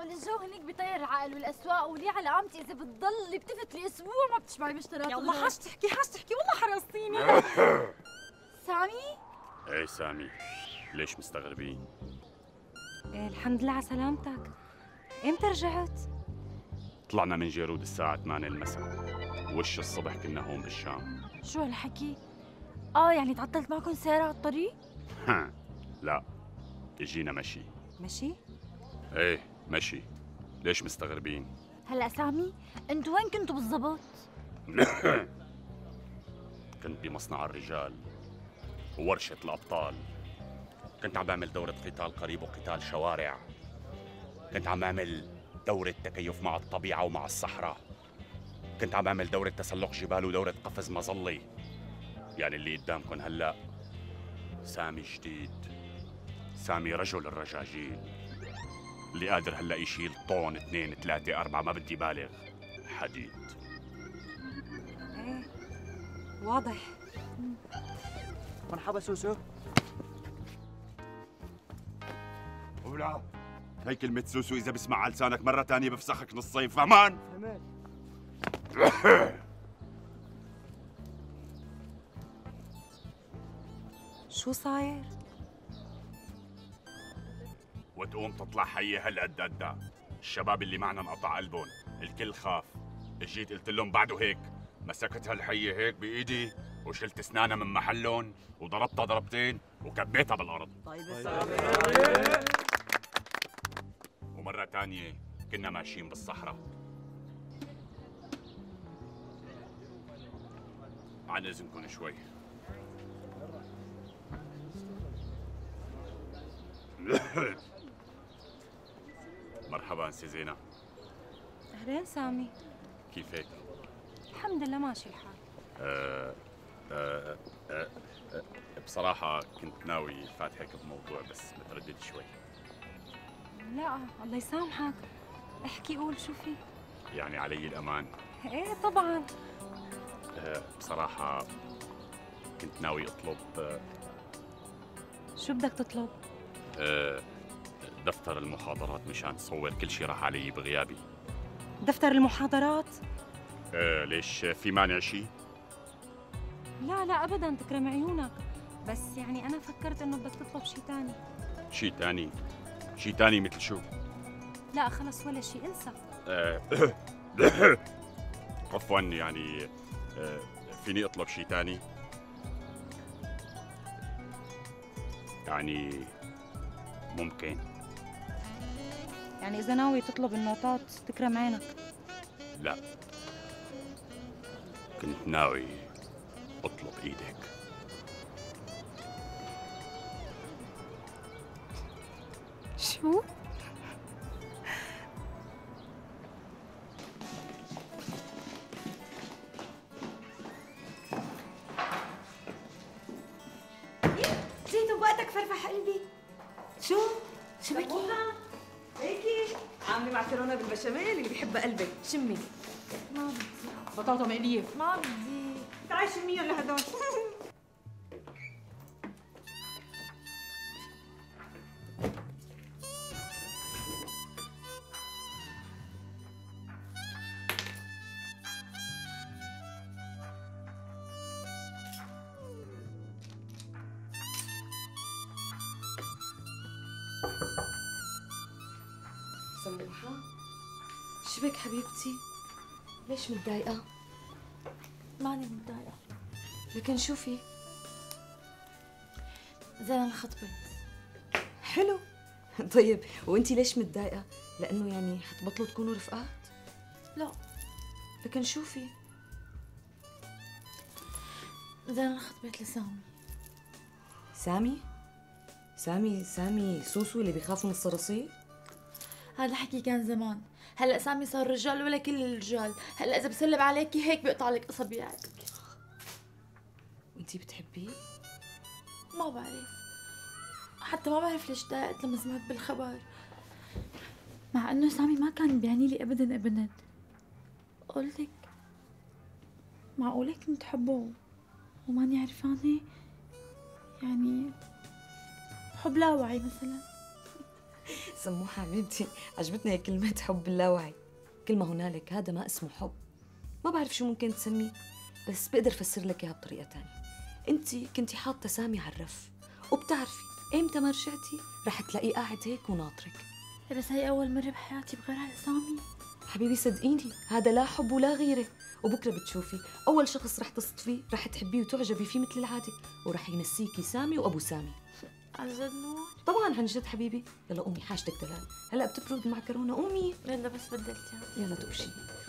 ولا الجو هنيك بيطير العقل والاسواق ولي على قامتي اذا بتضلي بتفتلي اسبوع ما بتشبعي مشتريات. والله حاج تحكي والله حرصتيني. سامي؟ ايه سامي، ليش مستغربين؟ إيه الحمد لله على سلامتك. امتى رجعت؟ طلعنا من جيرود الساعة 8 المساء، وش الصبح كنا هون بالشام. شو هالحكي؟ يعني تعطلت معكم سيارة على الطريق؟ لا، اجينا مشي. مشي؟ ايه مشي. ليش مستغربين؟ هلا سامي، انتوا وين كنتوا بالضبط؟ كنت بمصنع الرجال وورشة الأبطال. كنت عم بعمل دورة قتال قريب وقتال شوارع. كنت عم بعمل دورة تكيف مع الطبيعة ومع الصحراء. كنت عم بعمل دورة تسلق جبال ودورة قفز مظلي. يعني اللي قدامكم هلا سامي جديد، سامي رجل الرجاجيل اللي قادر هلا يشيل طون 2 3 4، ما بدي بالغ، حديد. ايه واضح. مرحبا سوسو. ولا هي كلمة سوسو إذا بسمع على لسانك مرة ثانية بفسخك نص صيف، فهمان؟ فهمان. شو صاير؟ وتقوم تطلع حيه هالقد قدها، الشباب اللي معنا انقطع قلبهم، الكل خاف، اجيت قلت لهم بعده هيك، مسكت هالحيه هيك بايدي وشلت اسنانها من محلهم وضربتها ضربتين وكبيتها بالارض. طيب ومره ثانيه كنا ماشيين بالصحراء عن اذنكم شوي. مرحبا سي زينة. أهلين سامي، كيفك؟ الحمد لله ماشي الحال. بصراحة كنت ناوي فاتحك بموضوع بس متردد شوي. لا الله يسامحك، احكي قول شو في. يعني علي الأمان؟ إيه طبعا. بصراحة كنت ناوي أطلب. شو بدك تطلب؟ دفتر المحاضرات مشان تصور كل شيء راح علي بغيابي. دفتر المحاضرات؟ ليش، في مانع شيء؟ لا لا ابدا، تكرم عيونك، بس يعني انا فكرت انه بدك تطلب شيء ثاني. شيء ثاني؟ شيء ثاني مثل شو؟ لا خلص ولا شيء، انسى. عفوا يعني فيني اطلب شيء ثاني؟ يعني ممكن. يعني إذا ناوي تطلب النوتات تكرم عينك. لا، كنت ناوي أطلب إيدك. شو؟ جيت بوقتك فرفح قلبي. شو بكي؟ هيكي عامله معكرونه بالبشاميل اللي بيحبها قلبك. شمي. ما بدي بطاطا مقليه. ما بدي. تعي شميهم لهدول. سموحة، شبك حبيبتي؟ ليش متضايقة؟ ماني متضايقة، لكن شوفي زينة انخطبت. حلو. طيب وانتي ليش متضايقة؟ لأنه يعني حتبطلوا تكونوا رفقات؟ لا، لكن شوفي زينة انخطبت لسامي. سامي؟ سامي سوسو اللي بيخاف من الصراصير؟ هذا الحكي كان زمان، هلا سامي صار رجال ولا كل الرجال، هلا إذا بسلب عليكي هيك بيقطع لك أصابعك. وأنتِ بتحبيه؟ ما بعرف، حتى ما بعرف ليش ضايقت لما سمعت بالخبر، مع إنه سامي ما كان بيعني لي أبداً أبداً. قلت لك معقولة كنت حبه وماني عرفانة؟ يعني حب لا وعي مثلاً. سمو حبيبتي، عجبتني هي كلمة حب اللاوعي، كلمة هنالك، هذا ما اسمه حب، ما بعرف شو ممكن تسميه، بس بقدر فسر لك اياها بطريقة ثانية. انتي كنتي حاطة سامي على الرف، وبتعرفي ايمتى ما رجعتي رح تلاقيه قاعد هيك وناطرك. بس هي أول مرة بحياتي بغير على سامي. حبيبي صدقيني هذا لا حب ولا غيرة، وبكره بتشوفي أول شخص رح تصطفيه رح تحبيه وتعجبي فيه مثل العادة، ورح ينسيكي سامي وأبو سامي. عن جد نور؟ طبعاً عن جد حبيبي، يلا قومي حاجتك دلال، هلا بتبرد المعكرونة، قومي. يلا بس بدلتها. يلا توقشي.